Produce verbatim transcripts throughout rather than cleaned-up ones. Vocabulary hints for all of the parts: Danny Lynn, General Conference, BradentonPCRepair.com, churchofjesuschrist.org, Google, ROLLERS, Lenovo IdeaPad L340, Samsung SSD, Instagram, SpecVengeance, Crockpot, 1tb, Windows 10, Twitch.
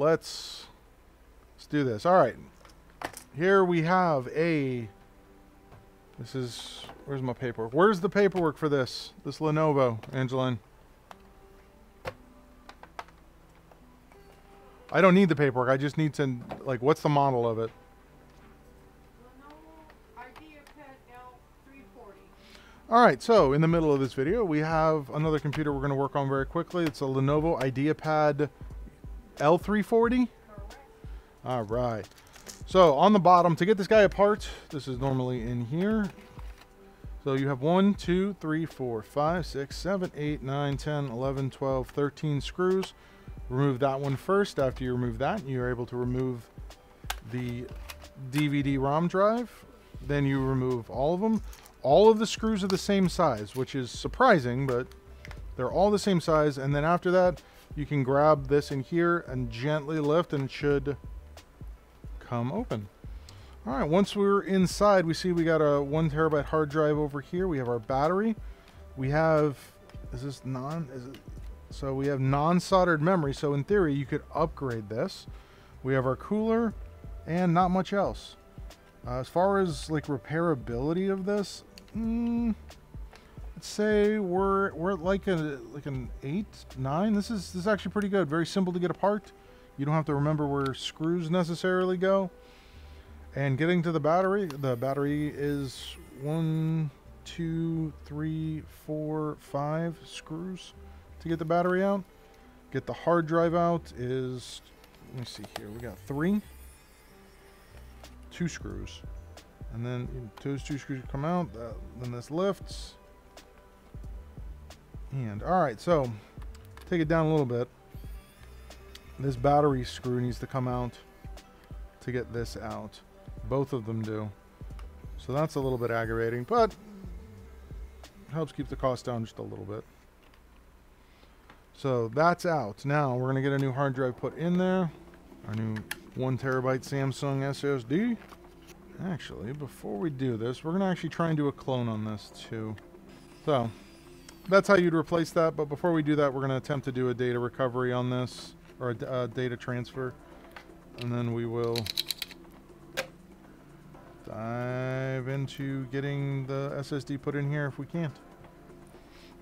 let's let's do this. All right, here we have a. This is where's my paperwork? Where's the paperwork for this? This Lenovo, Angeline. I don't need the paperwork. I just need to like, what's the model of it? Lenovo IdeaPad L three forty. All right, so in the middle of this video, we have another computer we're going to work on very quickly. It's a Lenovo IdeaPad L three forty. Correct. All right. So on the bottom, to get this guy apart, this is normally in here. So you have one, two, three, four, five, six, seven, eight, nine, ten, eleven, twelve, thirteen screws. Remove that one first. After you remove that, you're able to remove the D V D ROM drive. Then you remove all of them. All of the screws are the same size, which is surprising, but they're all the same size. And then after that, you can grab this in here and gently lift, and it should come open. All right, once we're inside, we see we got a one terabyte hard drive over here. We have our battery. We have, is this non, is it? So we have non-soldered memory, so in theory, you could upgrade this. We have our cooler and not much else. Uh, as far as like repairability of this, mm, let's say we're we're at like a like an eight, nine. This is this is actually pretty good. Very simple to get apart. You don't have to remember where screws necessarily go. And getting to the battery, the battery is one, two, three, four, five screws. To get the battery out, get the hard drive out is, let me see here, we got three, two screws, and then those two screws come out, that, then this lifts, and all right, so take it down a little bit. This battery screw needs to come out to get this out. Both of them do, so that's a little bit aggravating, but helps keep the cost down just a little bit. So that's out. Now we're gonna get a new hard drive put in there. Our new one terabyte Samsung S S D. Actually, before we do this, we're gonna actually try and do a clone on this too. So that's how you'd replace that. But before we do that, we're gonna attempt to do a data recovery on this, or a, a data transfer. And then we will dive into getting the S S D put in here if we can't.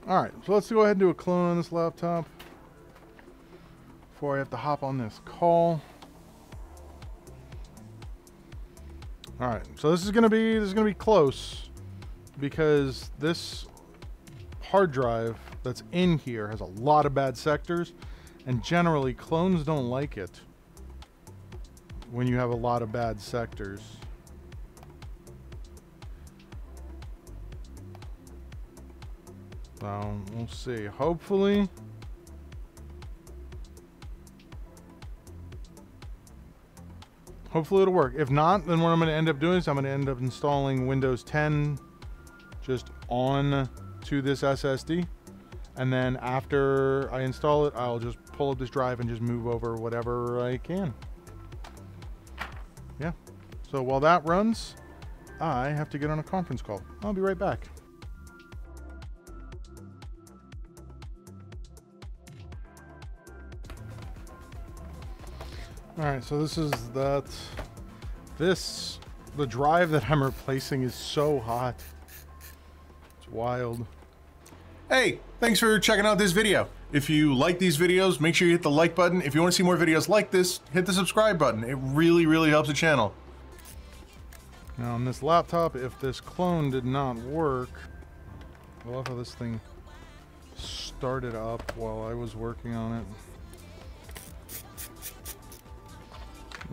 All right, so let's go ahead and do a clone on this laptop before I have to hop on this call. All right, so this is gonna be this is gonna be close, because this hard drive that's in here has a lot of bad sectors, and generally clones don't like it when you have a lot of bad sectors. So we'll see. Hopefully, hopefully it'll work. If not, then what I'm going to end up doing is I'm going to end up installing Windows ten just on to this S S D. And then after I install it, I'll just pull up this drive and just move over whatever I can. Yeah. So while that runs, I have to get on a conference call. I'll be right back. All right, so this is that, this, the drive that I'm replacing is so hot. It's wild. Hey, thanks for checking out this video. If you like these videos, make sure you hit the like button. If you want to see more videos like this, hit the subscribe button. It really, really helps the channel. Now on this laptop, if this clone did not work, I love how this thing started up while I was working on it.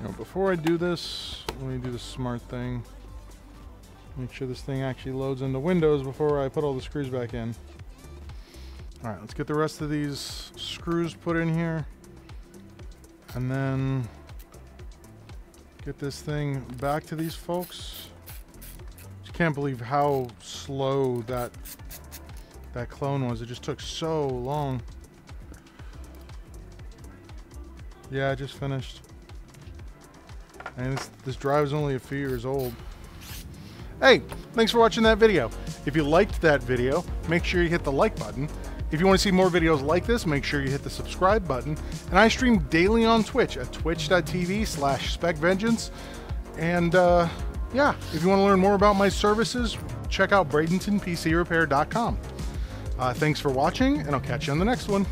Now, before I do this, let me do the smart thing. Make sure this thing actually loads into Windows before I put all the screws back in. All right, let's get the rest of these screws put in here, and then get this thing back to these folks. Just can't believe how slow that that clone was. It just took so long. Yeah, I just finished. And this, this drive is only a few years old. Hey, thanks for watching that video. If you liked that video, make sure you hit the like button. If you want to see more videos like this, make sure you hit the subscribe button. And I stream daily on Twitch at twitch dot t v slash SpecVengeance. And uh, yeah, if you want to learn more about my services, check out Bradenton P C Repair dot com. Uh, thanks for watching, and I'll catch you on the next one.